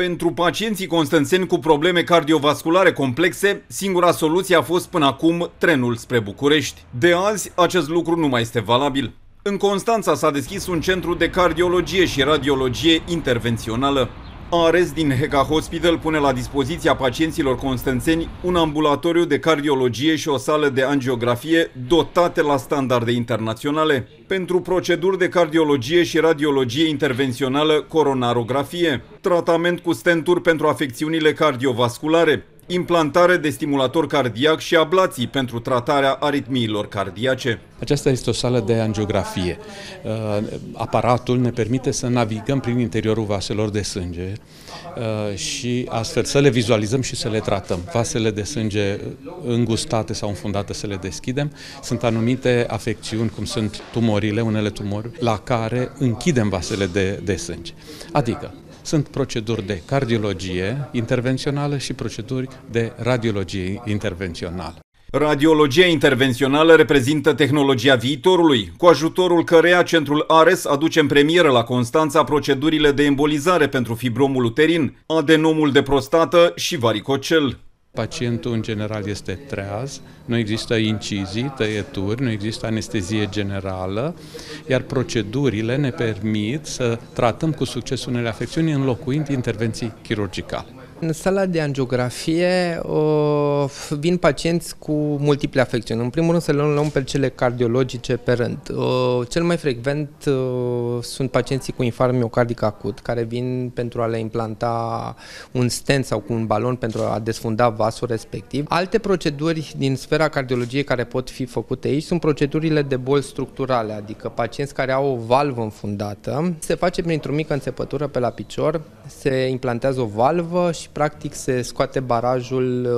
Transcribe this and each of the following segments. Pentru pacienții constanțeni cu probleme cardiovasculare complexe, singura soluție a fost până acum trenul spre București. De azi, acest lucru nu mai este valabil. În Constanța s-a deschis un centru de cardiologie și radiologie intervențională. Ares din Heka Hospital pune la dispoziția pacienților constanțeni un ambulatoriu de cardiologie și o sală de angiografie dotate la standarde internaționale pentru proceduri de cardiologie și radiologie intervențională coronarografie, tratament cu stenturi pentru afecțiunile cardiovasculare, implantare de stimulator cardiac și ablații pentru tratarea aritmiilor cardiace. Aceasta este o sală de angiografie. Aparatul ne permite să navigăm prin interiorul vaselor de sânge și astfel să le vizualizăm și să le tratăm. Vasele de sânge îngustate sau înfundate să le deschidem. Sunt anumite afecțiuni, cum sunt tumorile, unele tumori, la care închidem vasele de sânge. Adică, sunt proceduri de cardiologie intervențională și proceduri de radiologie intervențională. Radiologia intervențională reprezintă tehnologia viitorului, cu ajutorul căreia Centrul Ares aduce în premieră la Constanța procedurile de embolizare pentru fibromul uterin, adenomul de prostată și varicocel. Pacientul în general este treaz, nu există incizii, tăieturi, nu există anestezie generală, iar procedurile ne permit să tratăm cu succes unele afecțiuni înlocuind intervenții chirurgicale. În sala de angiografie vin pacienți cu multiple afecțiuni. În primul rând să le luăm pe cele cardiologice pe rând. Cel mai frecvent sunt pacienții cu infarct miocardic acut, care vin pentru a le implanta un stent sau cu un balon pentru a desfunda vasul respectiv. Alte proceduri din sfera cardiologiei care pot fi făcute aici sunt procedurile de boli structurale, adică pacienți care au o valvă înfundată. Se face printr-o mică înțepătură pe la picior, se implantează o valvă și practic se scoate barajul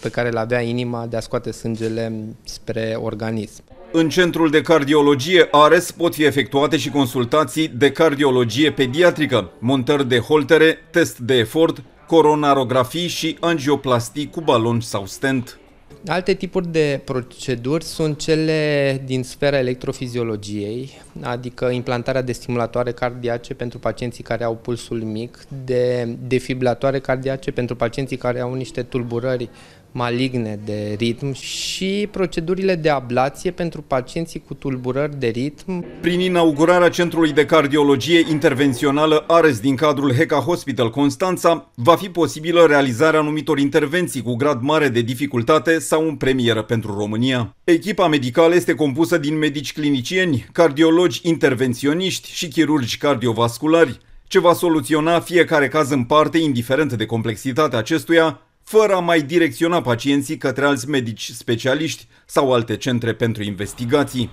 pe care îl avea inima de a scoate sângele spre organism. În Centrul de Cardiologie Ares pot fi efectuate și consultații de cardiologie pediatrică, montări de holtere, test de efort, coronarografii și angioplastii cu balon sau stent. Alte tipuri de proceduri sunt cele din sfera electrofiziologiei, adică implantarea de stimulatoare cardiace pentru pacienții care au pulsul mic, de defibratoare cardiace pentru pacienții care au niște tulburări maligne de ritm și procedurile de ablație pentru pacienții cu tulburări de ritm. Prin inaugurarea Centrului de Cardiologie Intervențională Ares din cadrul Heka Hospital Constanța, va fi posibilă realizarea anumitor intervenții cu grad mare de dificultate sau în premieră pentru România. Echipa medicală este compusă din medici clinicieni, cardiologi intervenționiști și chirurgi cardiovasculari, ce va soluționa fiecare caz în parte, indiferent de complexitatea acestuia, fără a mai direcționa pacienții către alți medici specialiști sau alte centre pentru investigații.